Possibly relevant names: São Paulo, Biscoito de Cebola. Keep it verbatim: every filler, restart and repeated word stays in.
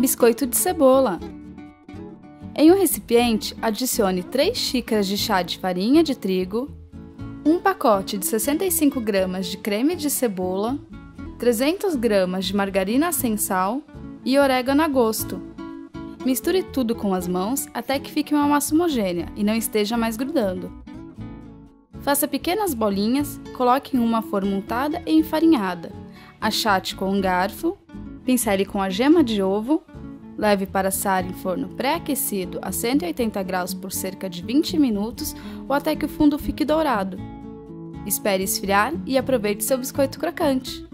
biscoito de cebola. Em um recipiente, adicione três xícaras de chá de farinha de trigo, um pacote de sessenta e cinco gramas de creme de cebola, trezentas gramas de margarina sem sal e orégano a gosto. Misture tudo com as mãos até que fique uma massa homogênea e não esteja mais grudando. Faça pequenas bolinhas, coloque em uma forma untada e enfarinhada. Achate com um garfo, pincele com a gema de ovo, leve para assar em forno pré-aquecido a cento e oitenta graus por cerca de vinte minutos ou até que o fundo fique dourado. Espere esfriar e aproveite seu biscoito crocante.